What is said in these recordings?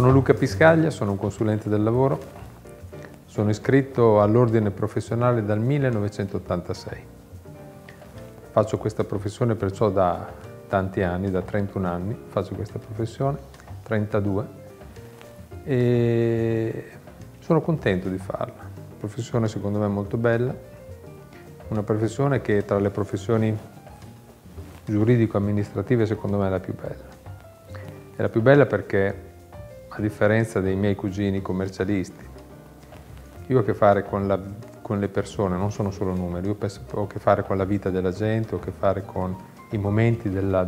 Sono Luca Piscaglia, sono un consulente del lavoro, sono iscritto all'Ordine professionale dal 1986. Faccio questa professione perciò da tanti anni, da 31 anni, faccio questa professione, 32, e sono contento di farla. Una professione secondo me molto bella, una professione che tra le professioni giuridico-amministrative secondo me è la più bella. È la più bella perché, a differenza dei miei cugini commercialisti, io ho a che fare con le persone, non sono solo numeri, io ho a che fare con la vita della gente, ho a che fare con i momenti della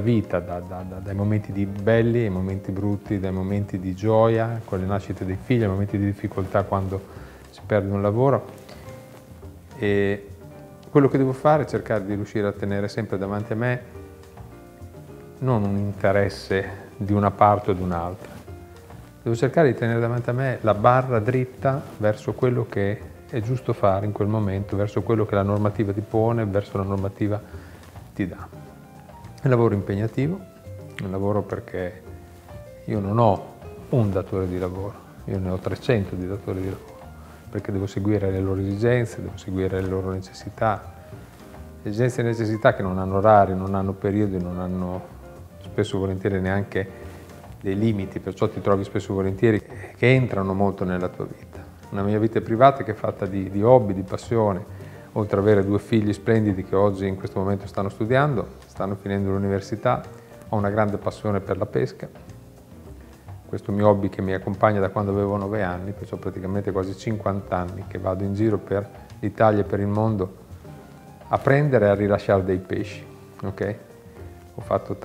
vita, dai momenti belli ai momenti brutti, dai momenti di gioia, con le nascite dei figli, ai momenti di difficoltà quando si perde un lavoro. E quello che devo fare è cercare di riuscire a tenere sempre davanti a me non un interesse di una parte o di un'altra. Devo cercare di tenere davanti a me la barra dritta verso quello che è giusto fare in quel momento, verso quello che la normativa ti pone, verso la normativa ti dà. È un lavoro impegnativo, è un lavoro perché io non ho un datore di lavoro, io ne ho 300 di datori di lavoro, perché devo seguire le loro esigenze, devo seguire le loro necessità, esigenze e necessità che non hanno orari, non hanno periodi, non hanno spesso volentieri neanche dei limiti, perciò ti trovi spesso volentieri che entrano molto nella tua vita. Una mia vita privata che è fatta di hobby, di passione, oltre ad avere due figli splendidi che oggi in questo momento stanno studiando, stanno finendo l'università, ho una grande passione per la pesca, questo mio hobby che mi accompagna da quando avevo 9 anni, perciò praticamente quasi 50 anni che vado in giro per l'Italia e per il mondo a prendere e a rilasciare dei pesci, ok? Ho fatto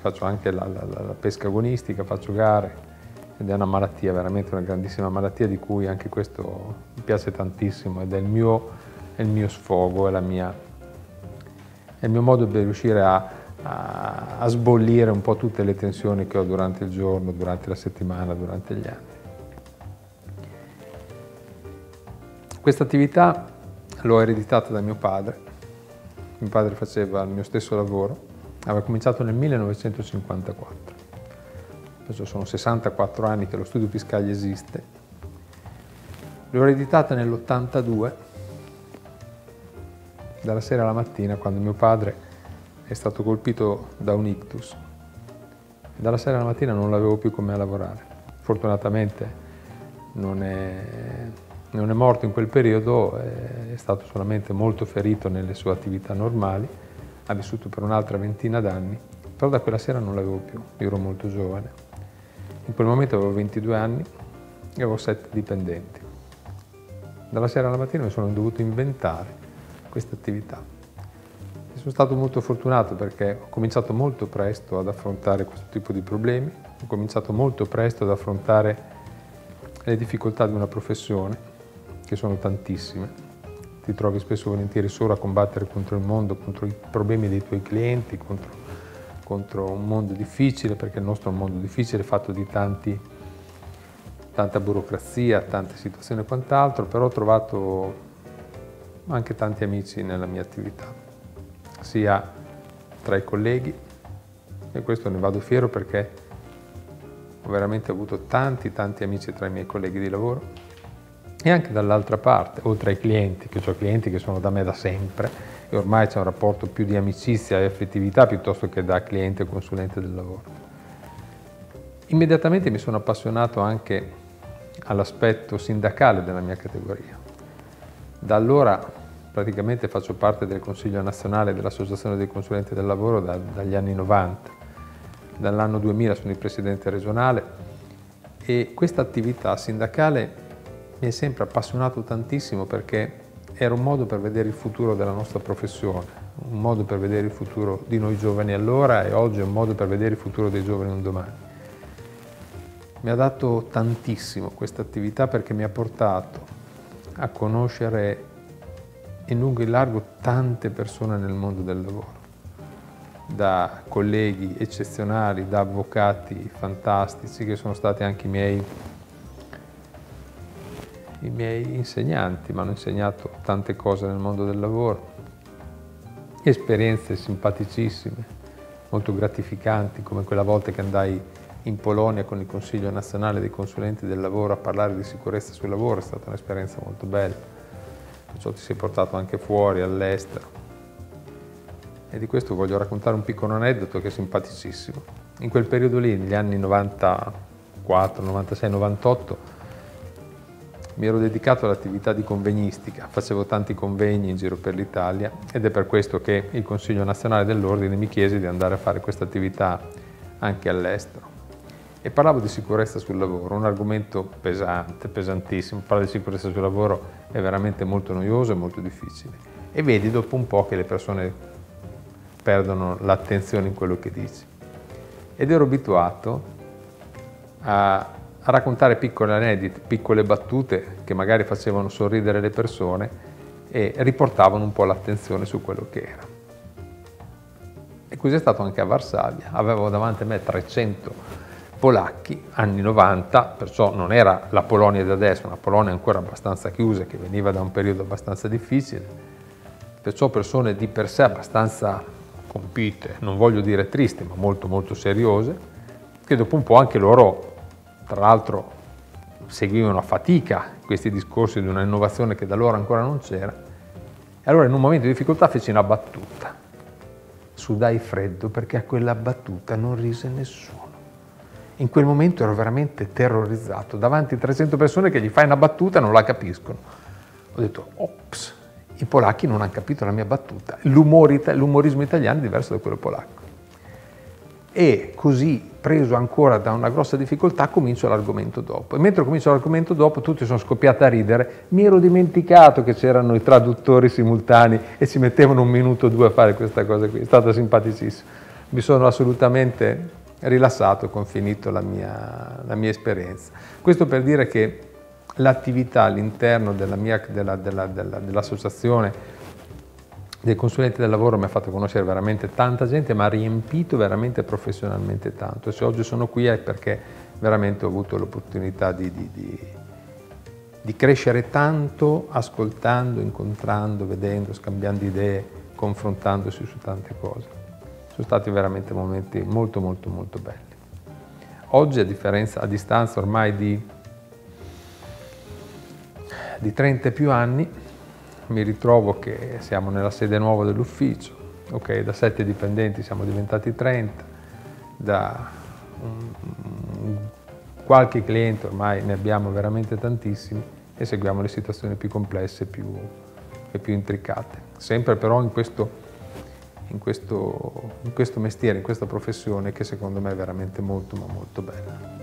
faccio anche la pesca agonistica, faccio gare, ed è una malattia, veramente una grandissima malattia di cui anche questo mi piace tantissimo ed è il mio sfogo, è il mio modo per riuscire a sbollire un po' tutte le tensioni che ho durante il giorno, durante la settimana, durante gli anni. Questa attività l'ho ereditata da mio padre. Mio padre faceva il mio stesso lavoro, aveva cominciato nel 1954, perciò sono 64 anni che lo Studio Piscaglia esiste. L'ho ereditata nell'82, dalla sera alla mattina, quando mio padre è stato colpito da un ictus. Dalla sera alla mattina non l'avevo più con me a lavorare. Fortunatamente non è morto in quel periodo, è stato solamente molto ferito nelle sue attività normali, ha vissuto per un'altra ventina d'anni, però da quella sera non l'avevo più, io ero molto giovane. In quel momento avevo 22 anni e avevo 7 dipendenti. Dalla sera alla mattina mi sono dovuto inventare questa attività. E sono stato molto fortunato perché ho cominciato molto presto ad affrontare questo tipo di problemi, ho cominciato molto presto ad affrontare le difficoltà di una professione, che sono tantissime, ti trovi spesso volentieri solo a combattere contro il mondo, contro i problemi dei tuoi clienti, contro un mondo difficile, perché il nostro è un mondo difficile, fatto di tanta burocrazia, tante situazioni e quant'altro, però ho trovato anche tanti amici nella mia attività, sia tra i colleghi, e questo ne vado fiero perché ho veramente avuto tanti amici tra i miei colleghi di lavoro, e anche dall'altra parte, oltre ai clienti, che ho clienti che sono da me da sempre e ormai c'è un rapporto più di amicizia e affettività piuttosto che da cliente o consulente del lavoro. Immediatamente mi sono appassionato anche all'aspetto sindacale della mia categoria. Da allora praticamente faccio parte del Consiglio nazionale dell'Associazione dei Consulenti del Lavoro dagli anni 90. Dall'anno 2000 sono il presidente regionale e questa attività sindacale mi è sempre appassionato tantissimo perché era un modo per vedere il futuro della nostra professione, un modo per vedere il futuro di noi giovani allora e oggi è un modo per vedere il futuro dei giovani un domani. Mi ha dato tantissimo questa attività perché mi ha portato a conoscere in lungo e in largo tante persone nel mondo del lavoro, da colleghi eccezionali, da avvocati fantastici che sono stati anche i miei insegnanti, mi hanno insegnato tante cose nel mondo del lavoro, esperienze simpaticissime, molto gratificanti, come quella volta che andai in Polonia con il Consiglio nazionale dei consulenti del lavoro a parlare di sicurezza sul lavoro. È stata un'esperienza molto bella, perciò ti sei portato anche fuori, all'estero. E di questo voglio raccontare un piccolo aneddoto che è simpaticissimo. In quel periodo lì, negli anni 94, 96, 98, mi ero dedicato all'attività di convegnistica, facevo tanti convegni in giro per l'Italia ed è per questo che il Consiglio Nazionale dell'Ordine mi chiese di andare a fare questa attività anche all'estero. E parlavo di sicurezza sul lavoro, un argomento pesante, pesantissimo. Parlare di sicurezza sul lavoro è veramente molto noioso e molto difficile. E vedi dopo un po' che le persone perdono l'attenzione in quello che dici. Ed ero abituato a raccontare piccole aneddoti, piccole battute che magari facevano sorridere le persone e riportavano un po' l'attenzione su quello che era. E così è stato anche a Varsavia. Avevo davanti a me 300 polacchi, anni 90, perciò non era la Polonia di adesso, una Polonia ancora abbastanza chiusa, che veniva da un periodo abbastanza difficile, perciò persone di per sé abbastanza compite, non voglio dire triste, ma molto molto seriose, che dopo un po' anche loro, tra l'altro, seguivano a fatica questi discorsi di una innovazione che da loro ancora non c'era. E allora in un momento di difficoltà feci una battuta, sudai freddo perché a quella battuta non rise nessuno. In quel momento ero veramente terrorizzato, davanti a 300 persone che gli fai una battuta e non la capiscono. Ho detto, ops, i polacchi non hanno capito la mia battuta, l'umorismo italiano è diverso da quello polacco. E così, preso ancora da una grossa difficoltà, comincio l'argomento dopo. E mentre comincio l'argomento dopo, tutti sono scoppiati a ridere, mi ero dimenticato che c'erano i traduttori simultanei e ci mettevano un minuto o due a fare questa cosa qui, è stata simpaticissima. Mi sono assolutamente rilassato, ho finito la mia esperienza. Questo per dire che l'attività all'interno dell'associazione dei consulenti del lavoro mi ha fatto conoscere veramente tanta gente, ma ha riempito veramente professionalmente tanto. E se oggi sono qui è perché veramente ho avuto l'opportunità di crescere tanto, ascoltando, incontrando, vedendo, scambiando idee, confrontandosi su tante cose. Sono stati veramente momenti molto molto molto belli. Oggi a distanza ormai di 30 e più anni, mi ritrovo che siamo nella sede nuova dell'ufficio, okay, da 7 dipendenti siamo diventati 30, da qualche cliente ormai ne abbiamo veramente tantissimi e seguiamo le situazioni più complesse e più intricate, sempre però in questo mestiere, in questa professione che secondo me è veramente molto ma molto bella.